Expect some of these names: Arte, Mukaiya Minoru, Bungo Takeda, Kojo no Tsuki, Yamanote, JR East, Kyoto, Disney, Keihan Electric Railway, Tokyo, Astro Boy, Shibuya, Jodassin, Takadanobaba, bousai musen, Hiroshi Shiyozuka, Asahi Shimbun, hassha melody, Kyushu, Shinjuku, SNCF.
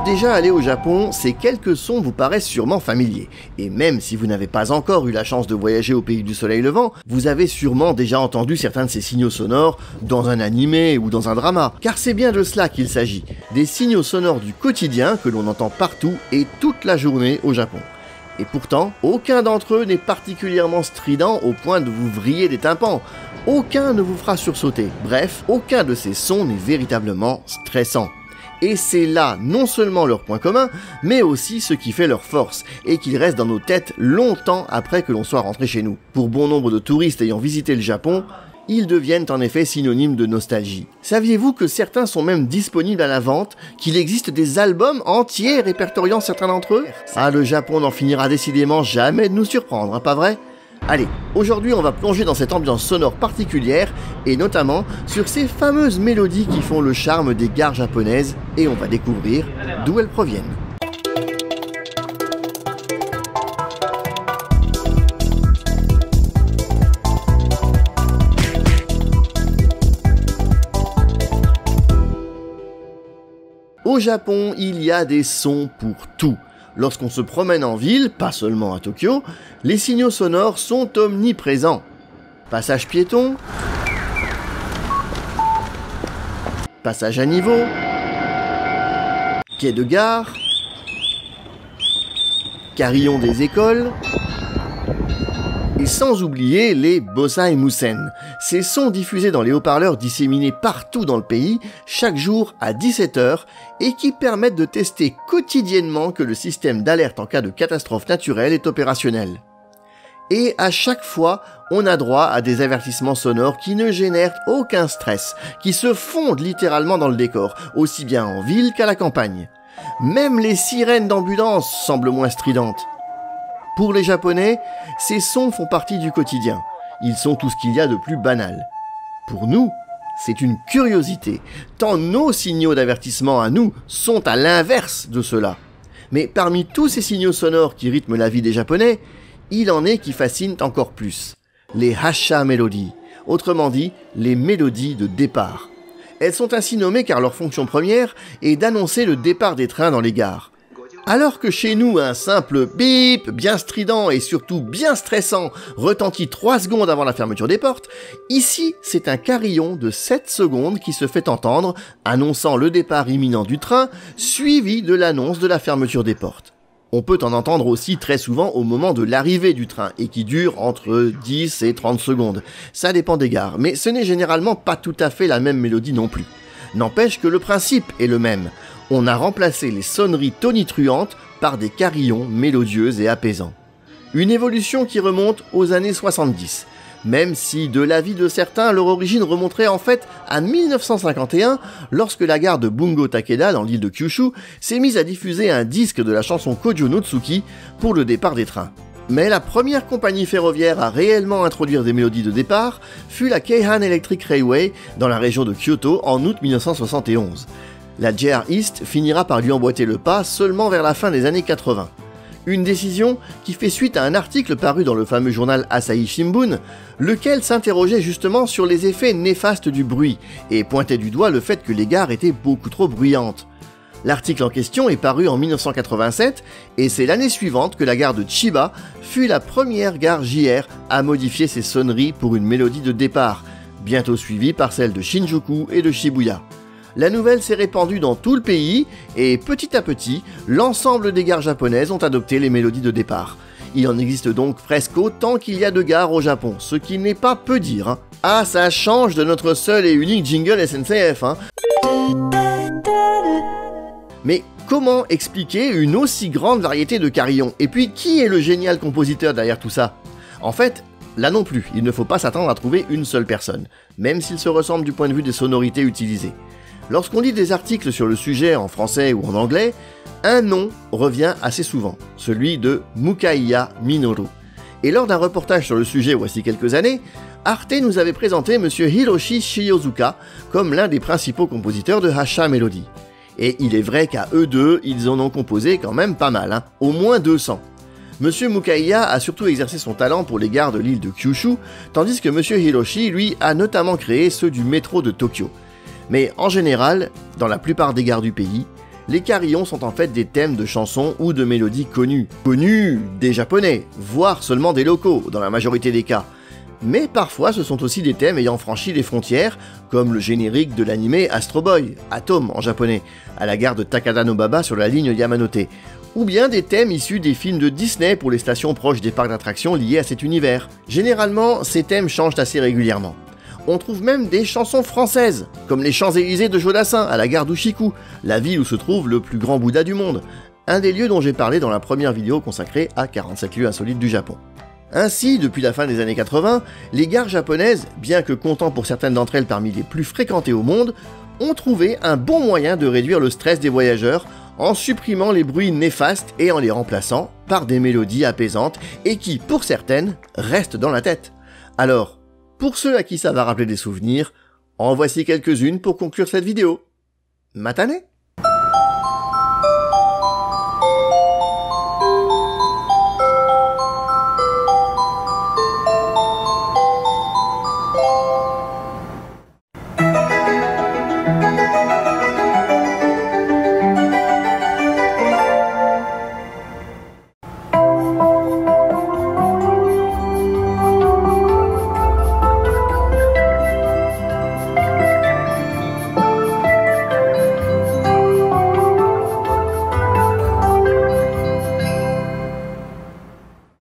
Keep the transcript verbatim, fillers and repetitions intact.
êtes déjà allé au Japon, ces quelques sons vous paraissent sûrement familiers. Et même si vous n'avez pas encore eu la chance de voyager au pays du soleil levant, vous avez sûrement déjà entendu certains de ces signaux sonores dans un animé ou dans un drama. Car c'est bien de cela qu'il s'agit, des signaux sonores du quotidien que l'on entend partout et toute la journée au Japon. Et pourtant, aucun d'entre eux n'est particulièrement strident au point de vous vriller des tympans. Aucun ne vous fera sursauter. Bref, aucun de ces sons n'est véritablement stressant. Et c'est là non seulement leur point commun, mais aussi ce qui fait leur force, et qu'ils restent dans nos têtes longtemps après que l'on soit rentré chez nous. Pour bon nombre de touristes ayant visité le Japon, ils deviennent en effet synonymes de nostalgie. Saviez-vous que certains sont même disponibles à la vente, qu'il existe des albums entiers répertoriant certains d'entre eux? Ah, le Japon n'en finira décidément jamais de nous surprendre, hein, pas vrai? Allez, aujourd'hui on va plonger dans cette ambiance sonore particulière, et notamment sur ces fameuses mélodies qui font le charme des gares japonaises, et on va découvrir d'où elles proviennent. Au Japon, il y a des sons pour tout. Lorsqu'on se promène en ville, pas seulement à Tokyo, les signaux sonores sont omniprésents. Passage piéton, passage à niveau, quai de gare, carillon des écoles, et sans oublier les bousai musen. Ces sons diffusés dans les haut-parleurs disséminés partout dans le pays, chaque jour à dix-sept heures, et qui permettent de tester quotidiennement que le système d'alerte en cas de catastrophe naturelle est opérationnel. Et à chaque fois, on a droit à des avertissements sonores qui ne génèrent aucun stress, qui se fondent littéralement dans le décor, aussi bien en ville qu'à la campagne. Même les sirènes d'ambulance semblent moins stridentes. Pour les Japonais, ces sons font partie du quotidien. Ils sont tout ce qu'il y a de plus banal. Pour nous, c'est une curiosité, tant nos signaux d'avertissement à nous sont à l'inverse de cela. Mais parmi tous ces signaux sonores qui rythment la vie des Japonais, il en est qui fascinent encore plus. Les hassha melody, autrement dit, les mélodies de départ. Elles sont ainsi nommées car leur fonction première est d'annoncer le départ des trains dans les gares. Alors que chez nous, un simple bip, bien strident et surtout bien stressant, retentit trois secondes avant la fermeture des portes, ici, c'est un carillon de sept secondes qui se fait entendre, annonçant le départ imminent du train, suivi de l'annonce de la fermeture des portes. On peut en entendre aussi très souvent au moment de l'arrivée du train, et qui dure entre dix et trente secondes. Ça dépend des gares, mais ce n'est généralement pas tout à fait la même mélodie non plus. N'empêche que le principe est le même. On a remplacé les sonneries tonitruantes par des carillons mélodieux et apaisants. Une évolution qui remonte aux années soixante-dix, même si, de l'avis de certains, leur origine remonterait en fait à mille neuf cent cinquante et un, lorsque la gare de Bungo Takeda, dans l'île de Kyushu, s'est mise à diffuser un disque de la chanson Kojo no Tsuki pour le départ des trains. Mais la première compagnie ferroviaire à réellement introduire des mélodies de départ fut la Keihan Electric Railway, dans la région de Kyoto, en août mille neuf cent soixante et onze. La J R East finira par lui emboîter le pas seulement vers la fin des années quatre-vingt. Une décision qui fait suite à un article paru dans le fameux journal Asahi Shimbun, lequel s'interrogeait justement sur les effets néfastes du bruit et pointait du doigt le fait que les gares étaient beaucoup trop bruyantes. L'article en question est paru en mille neuf cent quatre-vingt-sept et c'est l'année suivante que la gare de Chiba fut la première gare J R à modifier ses sonneries pour une mélodie de départ, bientôt suivie par celle de Shinjuku et de Shibuya. La nouvelle s'est répandue dans tout le pays et petit à petit, l'ensemble des gares japonaises ont adopté les mélodies de départ. Il en existe donc presque autant qu'il y a de gares au Japon, ce qui n'est pas peu dire. Hein. Ah, ça change de notre seul et unique jingle S N C F. Hein. Mais comment expliquer une aussi grande variété de carillons? Et puis, qui est le génial compositeur derrière tout ça? En fait, là non plus, il ne faut pas s'attendre à trouver une seule personne, même s'ils se ressemblent du point de vue des sonorités utilisées. Lorsqu'on lit des articles sur le sujet en français ou en anglais, un nom revient assez souvent, celui de Mukaiya Minoru. Et lors d'un reportage sur le sujet voici quelques années, Arte nous avait présenté monsieur Hiroshi Shiyozuka comme l'un des principaux compositeurs de hassha melody. Et il est vrai qu'à eux deux, ils en ont composé quand même pas mal, hein, au moins deux cents. Monsieur Mukaiya a surtout exercé son talent pour les gares de l'île de Kyushu, tandis que monsieur Hiroshi, lui, a notamment créé ceux du métro de Tokyo. Mais en général, dans la plupart des gares du pays, Les carillons sont en fait des thèmes de chansons ou de mélodies connues. Connues des Japonais, voire seulement des locaux, dans la majorité des cas. Mais parfois ce sont aussi des thèmes ayant franchi les frontières, comme le générique de l'anime Astro Boy, Atom en japonais, à la gare de Takadanobaba sur la ligne Yamanote, ou bien des thèmes issus des films de Disney pour les stations proches des parcs d'attractions liés à cet univers. Généralement, ces thèmes changent assez régulièrement. On trouve même des chansons françaises, comme les Champs-Élysées de Jodassin à la gare d'Ushiku, la ville où se trouve le plus grand Bouddha du monde, un des lieux dont j'ai parlé dans la première vidéo consacrée à quarante-sept lieux insolites du Japon. Ainsi, depuis la fin des années quatre-vingt, les gares japonaises, bien que comptant pour certaines d'entre elles parmi les plus fréquentées au monde, ont trouvé un bon moyen de réduire le stress des voyageurs en supprimant les bruits néfastes et en les remplaçant par des mélodies apaisantes et qui, pour certaines, restent dans la tête. Alors, pour ceux à qui ça va rappeler des souvenirs, en voici quelques-unes pour conclure cette vidéo. Matane!